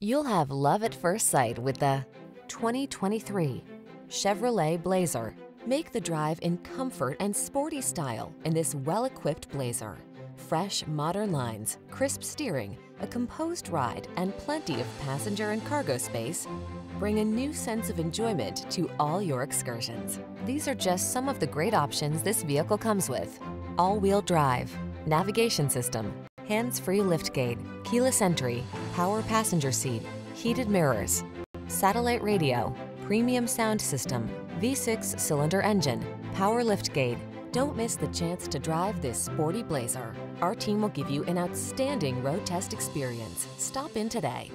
You'll have love at first sight with the 2023 Chevrolet Blazer. Make the drive in comfort and sporty style in this well-equipped Blazer. Fresh, modern lines, crisp steering, a composed ride, and plenty of passenger and cargo space bring a new sense of enjoyment to all your excursions. These are just some of the great options this vehicle comes with: all-wheel drive, navigation system, hands-free liftgate, keyless entry, power passenger seat, heated mirrors, satellite radio, premium sound system, V6 cylinder engine, power liftgate. Don't miss the chance to drive this sporty Blazer. Our team will give you an outstanding road test experience. Stop in today.